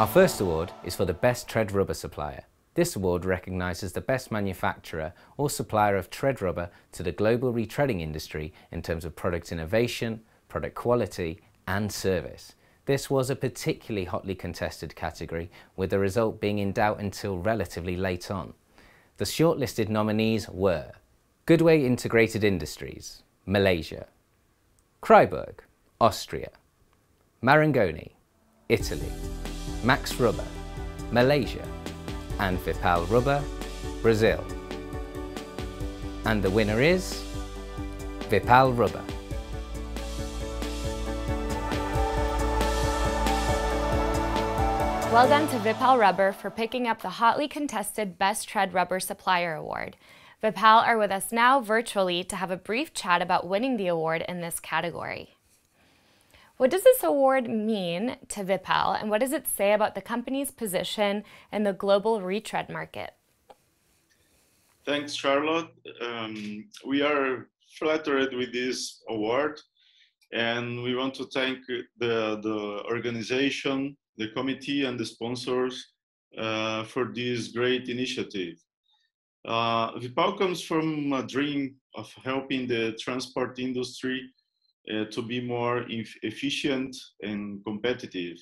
Our first award is for the Best Tread Rubber Supplier. This award recognises the best manufacturer or supplier of tread rubber to the global retreading industry in terms of product innovation, product quality and service. This was a particularly hotly contested category, with the result being in doubt until relatively late on. The shortlisted nominees were Goodway Integrated Industries, Malaysia; Kraiberg, Austria; Marangoni, Italy; Max Rubber, Malaysia; and Vipal Rubber, Brazil. And the winner is Vipal Rubber. Well done to Vipal Rubber for picking up the hotly contested Best Tread Rubber Supplier Award. Vipal are with us now virtually to have a brief chat about winning the award in this category. What does this award mean to Vipal, and what does it say about the company's position in the global retread market? Thanks, Charlotte. We are flattered with this award, and we want to thank the organization, the committee, and the sponsors for this great initiative. Vipal comes from a dream of helping the transport industry to be more efficient and competitive.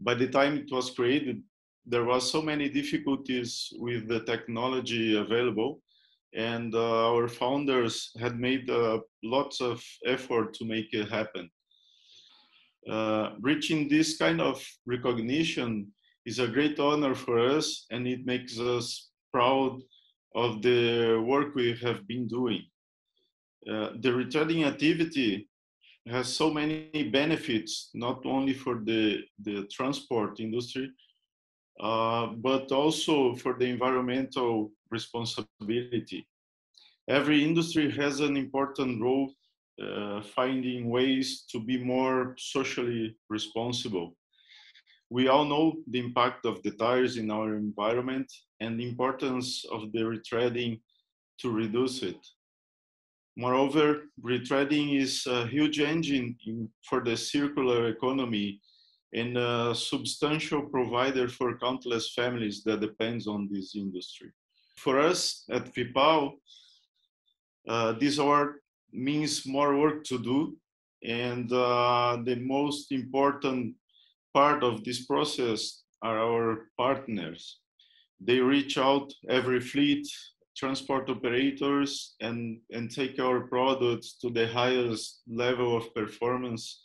By the time it was created, there were so many difficulties with the technology available, and our founders had made lots of effort to make it happen. Reaching this kind of recognition is a great honor for us, and it makes us proud of the work we have been doing. The retreading activity has so many benefits, not only for the transport industry, but also for the environmental responsibility. Every industry has an important role finding ways to be more socially responsible. We all know the impact of the tires in our environment and the importance of the retreading to reduce it. Moreover, retreading is a huge engine for the circular economy and a substantial provider for countless families that depends on this industry. For us at Vipal, this award means more work to do, and the most important part of this process are our partners. They reach out every fleet, transport operators, and take our products to the highest level of performance,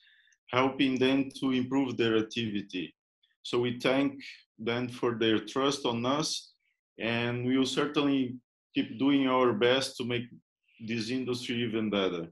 helping them to improve their activity. So we thank them for their trust on us, and we will certainly keep doing our best to make this industry even better.